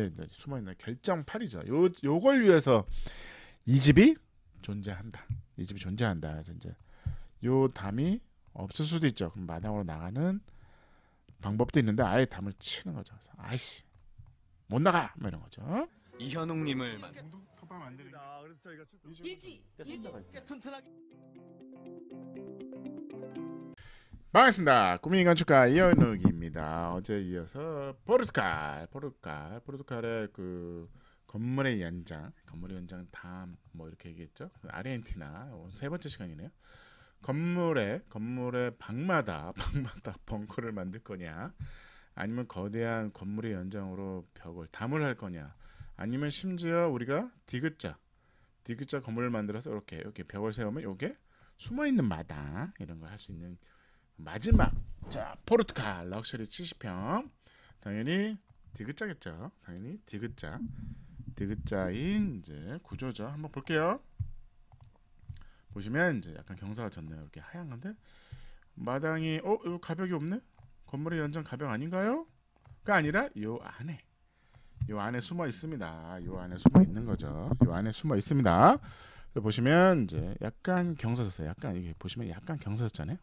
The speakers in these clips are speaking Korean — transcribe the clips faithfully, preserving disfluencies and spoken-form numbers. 앉아있는 숨어있는 결정팔이죠. 요, 요걸 위해서 이 집이 존재한다. 이 집이 존재한다. 그래서 이제 요 담이 없을 수도 있죠. 그럼 마당으로 나가는 방법도 있는데 아예 담을 치는 거죠. 그래서 아이씨 못 나가 뭐 이런 거죠. 이현욱님을 만든 컵밥 만드는 일지 일지 튼튼하게 반갑습니다. 꾸민 건축가 이현욱입니다. 어제 이어서 포르투갈, 포르투갈, 포르투갈의 그 건물의 연장, 건물의 연장 담 뭐 이렇게 얘기했죠. 아르헨티나 세 번째 시간이네요. 건물의 건물의 방마다 방마다 벙커를 만들 거냐, 아니면 거대한 건물의 연장으로 벽을 담을 할 거냐, 아니면 심지어 우리가 디귿자 디귿자 건물을 만들어서 이렇게 이렇게 벽을 세우면 이게 숨어 있는 마당 이런 걸 할 수 있는 마지막. 자, 포르투갈 럭셔리 칠십 평 당연히 디귿자겠죠. 당연히 디귿자 디귿자인 이제 구조죠. 한번 볼게요. 보시면 이제 약간 경사가 졌네요. 이렇게 하얀 건데 마당이 어? 요 가벽이 없네? 건물의 연장 가벽 아닌가요? 가 아니라 요 안에 요 안에 숨어 있습니다. 요 안에 숨어 있는 거죠. 요 안에 숨어 있습니다. 그래서 보시면 이제 약간 경사 졌어요. 약간 이게 보시면 약간 경사 졌잖아요.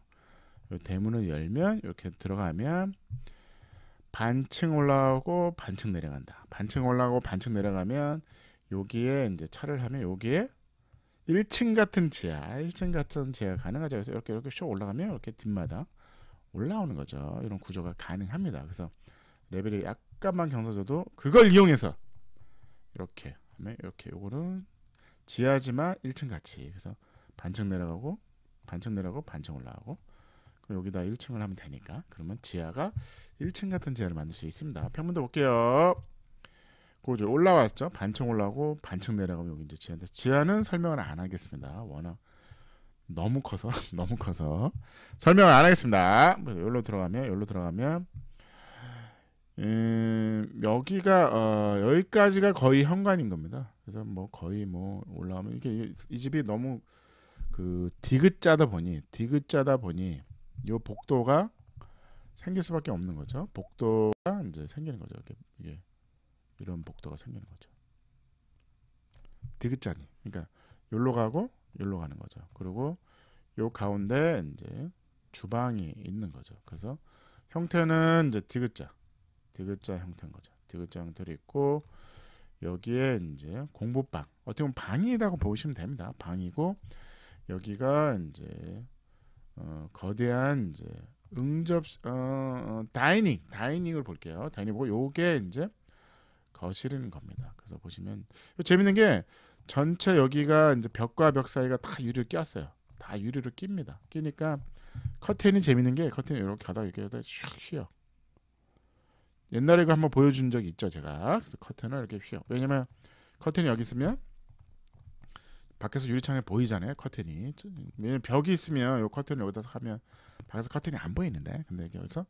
요 대문을 열면 이렇게 들어가면 반층 올라오고 반층 내려간다. 반층 올라오고 반층 내려가면 여기에 이제 차를 하면 여기에 일 층 같은 지하, 일 층 같은 지하 가능하죠. 그래서 이렇게 이렇게 쇼 올라가면 이렇게 뒷마당 올라오는 거죠. 이런 구조가 가능합니다. 그래서 레벨이 약간만 경사져도 그걸 이용해서 이렇게 하면 이렇게 요거는 지하지만 일 층 같이. 그래서 반층 내려가고 반층 내려가고 반층 올라가고 여기다 일 층을 하면 되니까 그러면 지하가 일 층 같은 지하를 만들 수 있습니다. 평면도 볼게요. 고조 올라왔죠. 반층 올라오고 반층 내려가면 여기 이제 지하인데 지하는 설명을 안 하겠습니다. 워낙 너무 커서 너무 커서 설명을 안 하겠습니다. 여기로 들어가면 여기로 들어가면 음, 여기가 어, 여기까지가 거의 현관인 겁니다. 그래서 뭐 거의 뭐 올라오면 이게 이 집이 너무 그 디귿자다 보니 디귿자다 보니 요 복도가 생길 수밖에 없는 거죠. 복도가 이제 생기는 거죠. 이렇게 이게 이런 복도가 생기는 거죠. 디귿자니. 그러니까 요로 가고 요로 가는 거죠. 그리고 요 가운데 이제 주방이 있는 거죠. 그래서 형태는 이제 디귿자, 디귿자 형태인 거죠. 디귿자 형태로 있고 여기에 이제 공부방, 어떻게 보면 방이라고 보시면 됩니다. 방이고 여기가 이제 어, 거대한 이제 응접 어, 어, 다이닝 다이닝을 볼게요. 다이닝 보고 요게 이제 거실인 겁니다. 그래서 보시면 재밌는 게 전체 여기가 이제 벽과 벽 사이가 다 유리를 꼈어요. 다 유리로 낍니다. 끼니까 커튼이 재밌는 게 커튼이 이렇게 가다 이렇게 하다 슉 휘어. 옛날에 그 한번 보여준 적이 있죠, 제가. 그래서 커튼을 이렇게 휘어. 왜냐면 커튼이 여기 있으면 밖에서 유리창에 보이잖아요. 커튼이. 왜냐면 벽이 있으면 요 커튼을 여기다 하면 밖에서 커튼이 안 보이는데 근데 여기서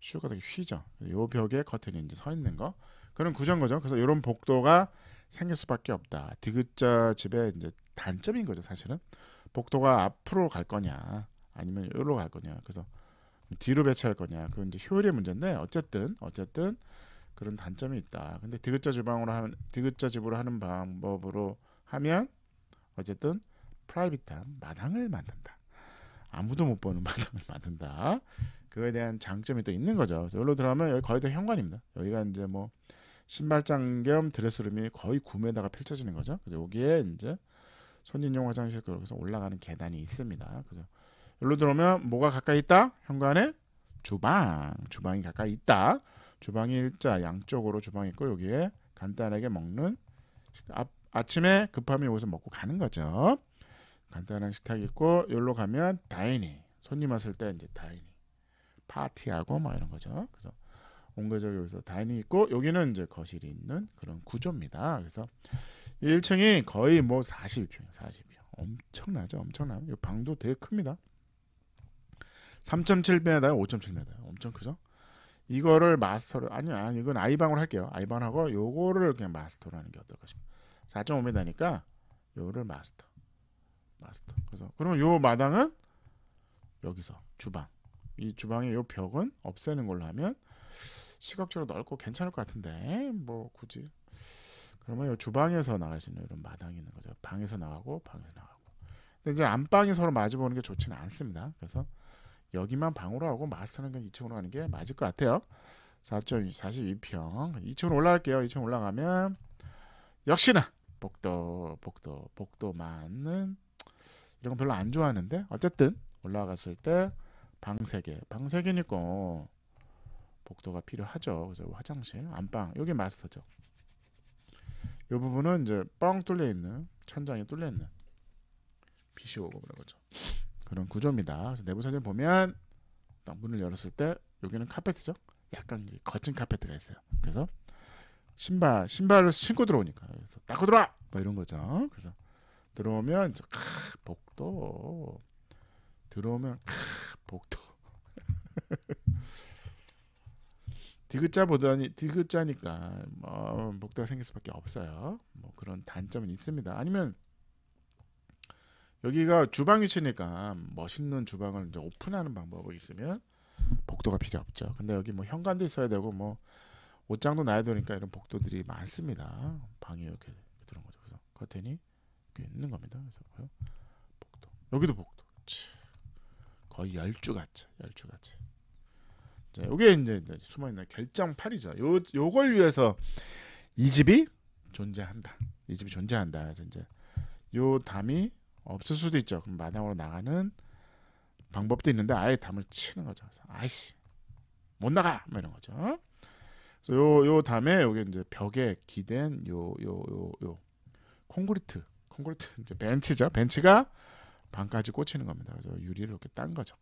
슈가 되게 휘죠. 요 벽에 커튼이 이제 서 있는 거 그런 구조인 거죠. 그래서 이런 복도가 생길 수밖에 없다. 디귿자 집의 이제 단점인 거죠. 사실은 복도가 앞으로 갈 거냐 아니면 여기로 갈 거냐 그래서 뒤로 배치할 거냐 그건 이제 효율의 문제인데 어쨌든 어쨌든 그런 단점이 있다. 근데 디귿자 주방으로 하면 디귿자 집으로 하는 방법으로 하면 어쨌든 프라이빗한 마당을 만든다. 아무도 못 보는 마당을 만든다. 그거에 대한 장점이 또 있는 거죠. 그래서 여기로 들어가면 여기 거의 다 현관입니다. 여기가 이제 뭐 신발장 겸 드레스룸이 거의 구매다가 펼쳐지는 거죠. 그래서 여기에 이제 손님용 화장실 그래서 올라가는 계단이 있습니다. 그래서 여기로 들어오면 뭐가 가까이 있다? 현관에 주방, 주방이 가까이 있다. 주방이 일자 양쪽으로 주방이 있고 여기에 간단하게 먹는 앞 아침에 급하면 여기서 먹고 가는 거죠. 간단한 식탁 있고 여기로 가면 다이닝. 손님 왔을 때 이제 다이닝. 파티하고 막 이런 거죠. 그래서 온가족이 여기서 다이닝 있고 여기는 이제 거실이 있는 그런 구조입니다. 그래서 일 층이 거의 뭐 사십이 평, 사십이 평. 엄청나죠. 엄청나요. 이 방도 되게 큽니다. 삼 점 칠 미터에 오 점 칠 미터에 엄청 크죠. 이거를 마스터로 아니 아니 이건 아이방으로 할게요. 아이방하고 요거를 그냥 마스터로 하는 게 어떨까 싶어요. 사 점 오 미터니까 요를 마스터 마스터 그래서 그러면 요 마당은 여기서 주방 이 주방의 요 벽은 없애는 걸로 하면 시각적으로 넓고 괜찮을 것 같은데 뭐 굳이. 그러면 요 주방에서 나갈 수 있는 이런 마당이 있는 거죠. 방에서 나가고 방에서 나가고. 근데 이제 안방이 서로 마주 보는 게 좋지는 않습니다. 그래서 여기만 방으로 하고 마스터는 그냥 이 층으로 가는 게 맞을 것 같아요. 사점사이평 이 층 올라갈게요. 이 층 올라가면 역시나 복도 복도 복도만은 이런 건 별로 안 좋아하는데 어쨌든 올라갔을 때 방 세 개 방 세 개니까 복도가 필요하죠. 그래서 화장실 안방 여기 마스터죠. 이 부분은 이제 뻥 뚫려 있는 천장이 뚫려 있는 빛이 오고 그런 거죠. 그런 구조입니다. 그래서 내부 사진 보면 딱 문을 열었을 때 여기는 카페트죠. 약간 거친 카페트가 있어요. 그래서 신발 신발을 신고 들어오니까 그래서 닦고 들어와 뭐 이런 거죠. 그래서 들어오면 이제 캬, 복도 들어오면 캬, 복도 디귿자 보더니 디귿자니까 뭐 복도가 생길 수밖에 없어요. 뭐 그런 단점은 있습니다. 아니면 여기가 주방 위치니까 멋있는 주방을 이제 오픈하는 방법이 있으면 복도가 필요 없죠. 근데 여기 뭐 현관도 있어야 되고 뭐 옷장도 놔야 되니까 이런 복도들이 많습니다. 방이 이렇게 들어온 거죠. 그래서 커튼이 이렇게 있는 겁니다. 그래서 복도 여기도 복도 치. 거의 열주 같죠. 열주 같죠. 자, 이게 이제, 이제 숨어 있는 결정팔이죠. 요 요걸 위해서 이 집이 존재한다. 이 집이 존재한다. 그래서 이제 요 담이 없을 수도 있죠. 그럼 마당으로 나가는 방법도 있는데 아예 담을 치는 거죠. 그래서 아이씨 못 나가 뭐 이런 거죠. 그래서 요, 요 담에 여기 이제 벽에 기댄 요, 요, 요, 요 콘크리트, 콘크리트 이제 벤치죠. 벤치가 방까지 꽂히는 겁니다. 그래서 유리를 이렇게 딴 거죠.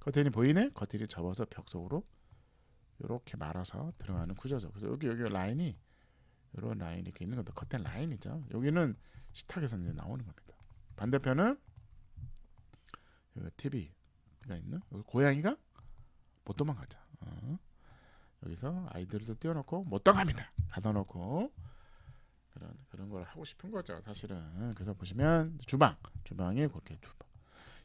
커튼이 보이네. 커튼이 접어서 벽 속으로 이렇게 말아서 들어가는 구조죠. 그래서 여기 여기 라인이 이런 라인이 이렇게 있는 겁니다. 커튼 라인이죠. 여기는 식탁에서 이제 나오는 겁니다. 반대편은 여기 티비가 있는 여기 고양이가 못 도망가죠. 어. 여기서 아이들도 띄워놓고 못 당합니다. 가둬놓고 그런 그런 걸 하고 싶은 거죠. 사실은 그래서 보시면 주방 주방이 그렇게 주방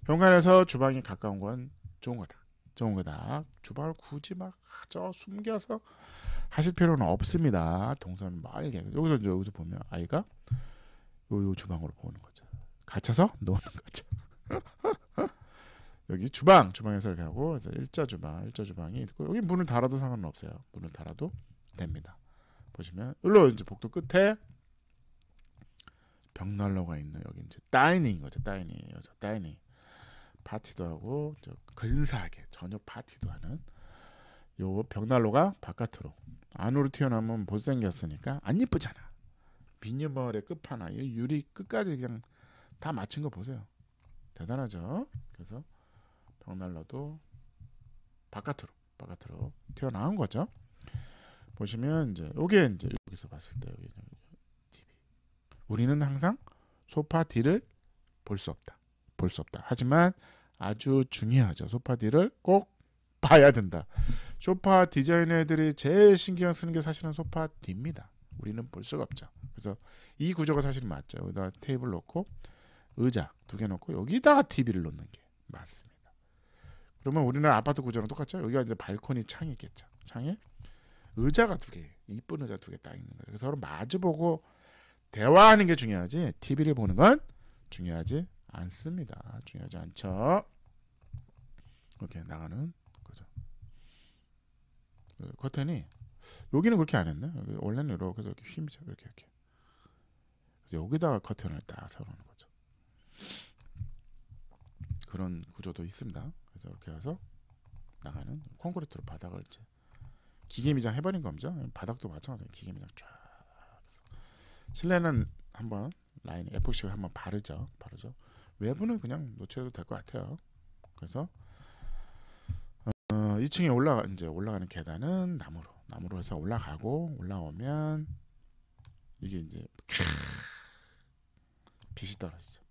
현관에서 주방이 가까운 건 좋은 거다. 좋은 거다. 주방을 굳이 막 저 숨겨서 하실 필요는 없습니다. 동선 말게 여기서 이제 여기서 보면 아이가 요, 요 주방으로 보는 거죠. 갇혀서 노는 거죠. 여기 주방 주방에서 이렇게 하고 그래서 일자 주방 일자 주방이 있고 여기 문을 달아도 상관은 없어요. 문을 달아도 됩니다. 보시면 여기로 이제 복도 끝에 벽난로가 있는 여기 이제 다이닝 거죠. 다이닝 여자 다이닝 파티도 하고 저 근사하게 저녁 파티도 하는 요 벽난로가 바깥으로 안으로 튀어나오면 못생겼으니까 안 예쁘잖아. 미니멀의 끝판왕 유리 끝까지 그냥 다 맞춘 거 보세요. 대단하죠. 그래서 벽난로도 바깥으로 바깥으로 튀어나온 거죠. 보시면 이제 요게 이제 여기서 봤을 때 여기 티비 우리는 항상 소파 뒤를 볼 수 없다. 볼 수 없다. 하지만 아주 중요하죠. 소파 뒤를 꼭 봐야 된다. 소파 디자이너들이 제일 신경 쓰는 게 사실은 소파 뒤입니다. 우리는 볼 수가 없죠. 그래서 이 구조가 사실 맞죠. 여기다 테이블 놓고 의자 두 개 놓고 여기다가 티비를 놓는 게 맞습니다. 그러면 우리는 아파트 구조랑 똑같죠. 여기가 이제 발코니 창이 있겠죠. 창에 의자가 두 개, 이쁜 의자 두 개 딱 있는 거죠. 그래서 서로 마주보고 대화하는 게 중요하지 티비를 보는 건 중요하지 않습니다. 중요하지 않죠. 이렇게 나가는 거죠. 그 커튼이 여기는 그렇게 안 했네. 여기 원래는 이렇게 이렇게 휨죠. 이렇게 이렇게 여기다가 커튼을 딱 세우는 거죠. 그런 구조도 있습니다. 그래서 이렇게 해서 나가는 콘크리트로 바닥을 이제 기계미장 해버린 겁니다. 바닥도 마찬가지로 기계미장 쫙. 실내는 한번 라인 에폭시를 한번 바르죠. 바르죠. 외부는 그냥 노출해도 될 것 같아요. 그래서 어, 이 층에 올라가 이제 올라가는 계단은 나무로 나무로 해서 올라가고 올라오면 이게 이제 캬, 빛이 떨어지죠.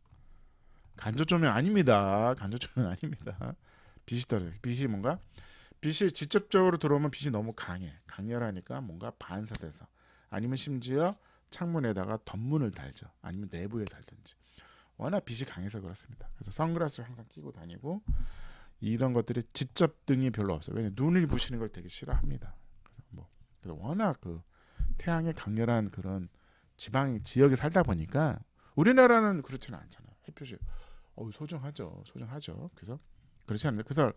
간접조명 아닙니다. 간접조명 아닙니다. 빛이 떨어져. 빛이 뭔가 빛이 직접적으로 들어오면 빛이 너무 강해. 강렬하니까 뭔가 반사돼서 아니면 심지어 창문에다가 덧문을 달죠. 아니면 내부에 달든지. 워낙 빛이 강해서 그렇습니다. 그래서 선글라스를 항상 끼고 다니고 이런 것들이 직접 등이 별로 없어요. 왜냐면 눈을 부시는 걸 되게 싫어합니다. 그래서 뭐 그래서 워낙 그 태양의 강렬한 그런 지방 지역에 살다 보니까 우리나라는 그렇지는 않잖아요. 햇볕이 어 소중하죠, 소중하죠. 그래서 그렇지 않은데 그래서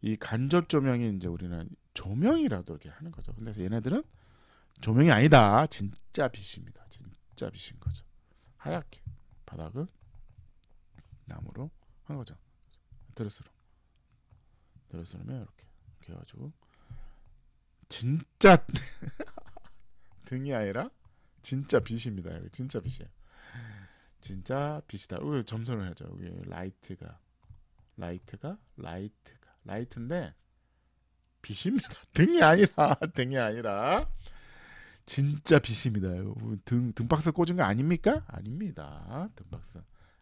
이 간접 조명이 이제 우리는 조명이라도 이렇게 하는 거죠. 근데 그래서 얘네들은 조명이 아니다, 진짜 빛입니다. 진짜 빛인 거죠. 하얗게 바닥을 나무로 한 거죠. 드레스로 드레스로면 이렇게 이렇게 해가지고 진짜 등이 아니라 진짜 빛입니다. 여기 진짜 빛이에요. 진짜 빛이다. 여기 점선을 해야죠. 여기 라이트가 라이트가 라이트가 라이트인데 빛입니다. 등이 아니라 등이 아니라 진짜 빛입니다. 등 등박스 꽂은 거 아닙니까? 아닙니다. 등박스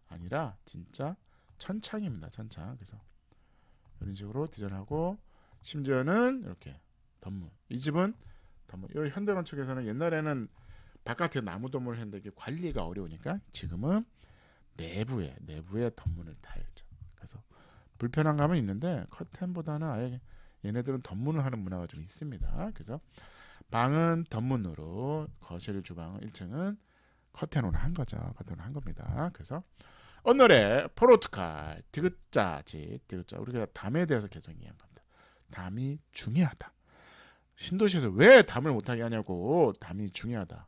아니라 진짜 천창입니다. 천창. 그래서 이런 식으로 디자인하고 심지어는 이렇게 덧물. 이 집은 덧물. 여기 현대건축에서는 옛날에는 바깥에 나무 덧물을 했는데 이게 관리가 어려우니까 지금은 내부에 내부에 덧문을 달죠. 그래서 불편한 감은 있는데 커튼보다는 아예 얘네들은 덧문을 하는 문화가 좀 있습니다. 그래서 방은 덧문으로 거실 주방 일 층은 커튼으로 한 거죠. 커튼으로 한 겁니다. 그래서 오늘의 포르투갈 디귿자지 디귿자 우리가 담에 대해서 계속 이해한 겁니다. 담이 중요하다. 신도시에서 왜 담을 못하게 하냐고 담이 중요하다.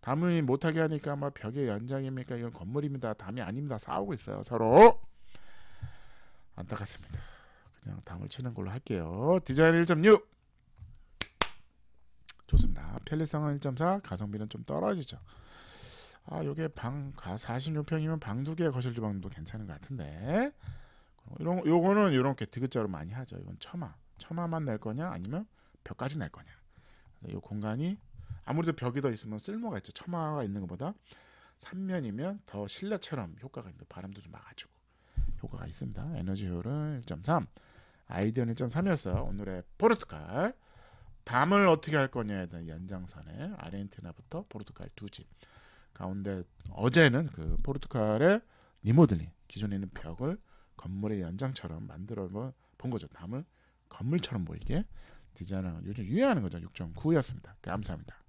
담을 못하게 하니까 아마 벽의 연장입니까? 이건 건물입니다. 담이 아닙니다. 싸우고 있어요. 서로 안타깝습니다. 그냥 담을 치는 걸로 할게요. 디자인 일 점 육 좋습니다. 편리성은 일 점 사 가성비는 좀 떨어지죠. 아 요게 방 사십육 평이면 방 두 개 거실 주방도 괜찮은 것 같은데 이런 요거는 이렇게 디귿자로 많이 하죠. 이건 처마 처마만 낼 거냐 아니면 벽까지 낼 거냐. 이 공간이 아무래도 벽이 더 있으면 쓸모가 있죠. 처마가 있는 것보다 삼면이면 더 실내처럼 효과가 있는데 바람도 좀 막아주고 효과가 있습니다. 에너지 효율은 일 점 삼 아이디어는 일 점 삼이었어요. 오늘의 포르투갈 담을 어떻게 할 거냐에 대한 연장선에 아르헨티나부터 포르투갈 두 집 가운데 어제는 그 포르투갈의 리모델링 기존에 있는 벽을 건물의 연장처럼 만들어 본 거죠. 담을 건물처럼 보이게 디자인을 요즘 유행하는 거죠. 육 점 구였습니다. 감사합니다.